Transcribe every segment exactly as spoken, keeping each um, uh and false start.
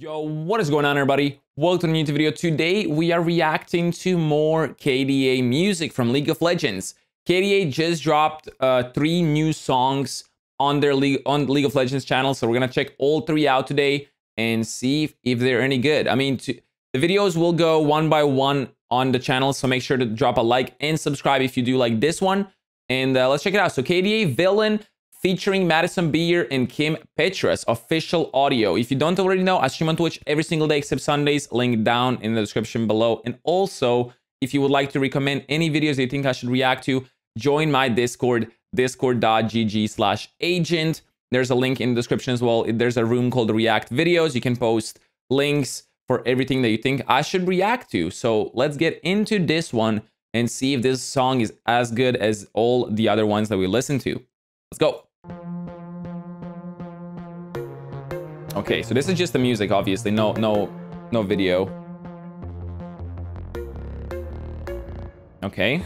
Yo, what is going on, everybody? Welcome to a new video. Today we are reacting to more K D A music from League of Legends. K D A just dropped uh, three new songs on their League on League of Legends channel, so we're gonna check all three out today and see if, if they're any good. I mean, to, the videos will go one by one on the channel, so make sure to drop a like and subscribe if you do like this one. And uh, let's check it out. So K D A Villain, featuring Madison Beer and Kim Petras, official audio. If you don't already know, I stream on Twitch every single day except Sundays, link down in the description below. And also, if you would like to recommend any videos that you think I should react to, join my Discord, discord dot g g slash agent. There's a link in the description as well. There's a room called React Videos. You can post links for everything that you think I should react to. So let's get into this one and see if this song is as good as all the other ones that we listened to. Let's go. Okay, so this is just the music, obviously. No, no, no video. Okay.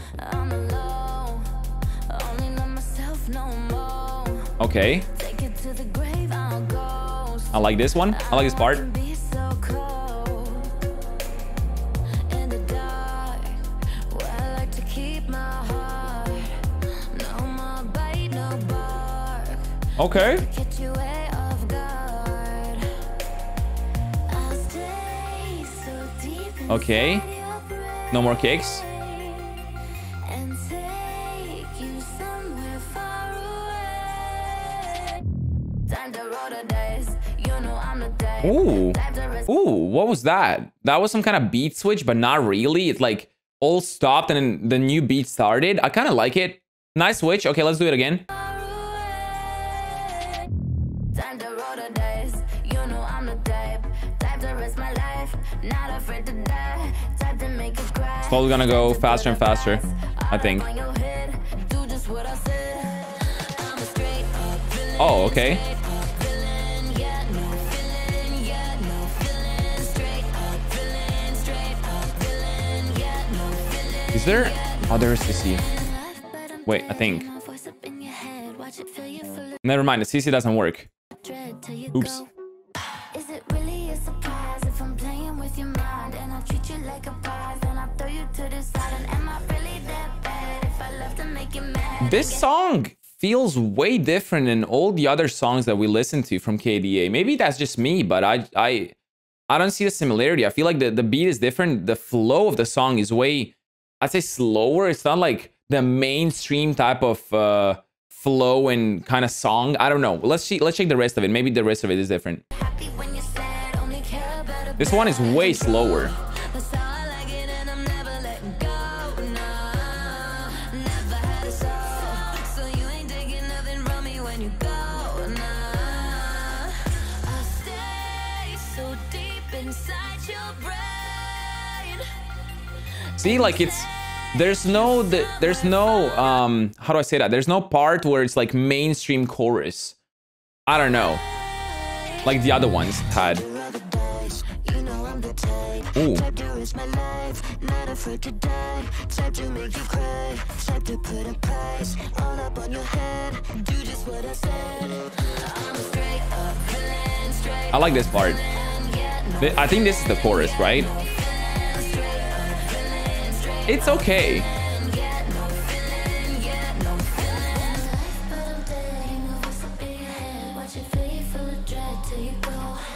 Okay. I like this one. I like this part. Okay. Okay. No more kicks. Ooh. Ooh, what was that? That was some kind of beat switch, but not really. It's like all stopped and then the new beat started. I kind of like it. Nice switch. Okay, let's do it again. Slowly gonna go faster and faster, I think. Oh, okay. Is there others to see? Wait, I think. Never mind, the C C doesn't work. Oops. This song feels way different than all the other songs that we listen to from K D A. Maybe that's just me, but I I I don't see the similarity. I feel like the, the beat is different. The flow of the song is way, I'd say, slower. It's not like the mainstream type of uh, flow and kind of song. I don't know. Let's see. Let's check the rest of it. Maybe the rest of it is different. This one is way slower. See, like it's there's no there's no um how do I say that? There's no part where it's like mainstream chorus. I don't know, like the other ones had. Ooh. I like this part. I think this is the chorus, right? It's okay.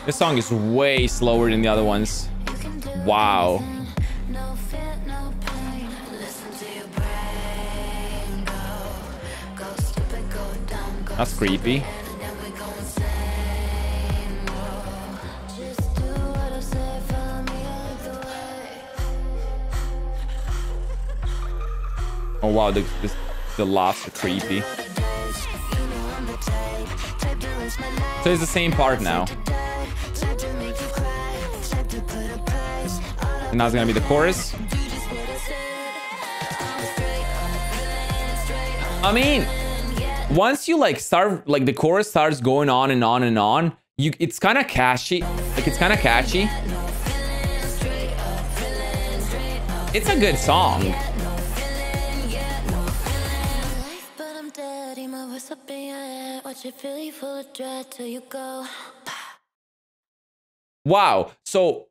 This song is way slower than the other ones. Wow. That's creepy. Oh wow, the, the, the laughs are creepy. So it's the same part now. And now it's gonna be the chorus. I mean, once you like start, like the chorus starts going on and on and on, you it's kind of catchy. Like it's kind of catchy. It's a good song. What you feel, you full of dread till you go. Wow. So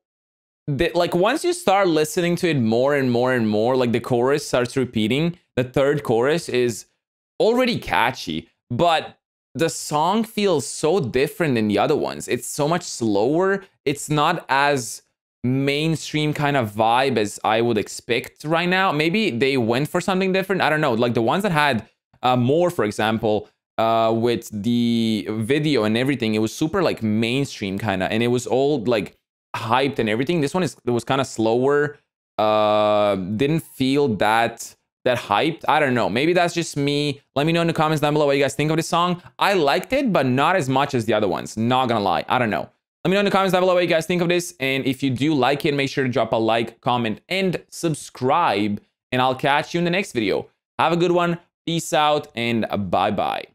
the, like once you start listening to it more and more and more, like the chorus starts repeating. The third chorus is already catchy, but the song feels so different than the other ones. It's so much slower. It's not as mainstream kind of vibe as I would expect right now. Maybe they went for something different. I don't know. Like the ones that had uh, more, for example, uh, with the video and everything, it was super like mainstream kind of, and it was all like hyped and everything. This one is, it was kind of slower. Uh, didn't feel that that hyped. I don't know. Maybe that's just me. Let me know in the comments down below what you guys think of this song. I liked it, but not as much as the other ones. Not gonna lie. I don't know. Let me know in the comments down below what you guys think of this. And if you do like it, make sure to drop a like, comment, and subscribe. And I'll catch you in the next video. Have a good one. Peace out and bye-bye.